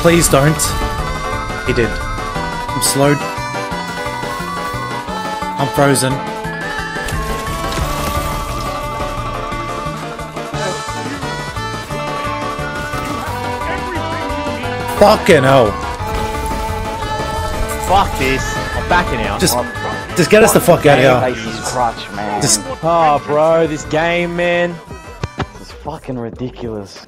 Please don't. He did. I'm slowed. I'm frozen. Fucking hell. Fuck this. I'm backing out. Just get us the fuck out of here. Crutch, man. Oh, bro, this game, man. This is fucking ridiculous.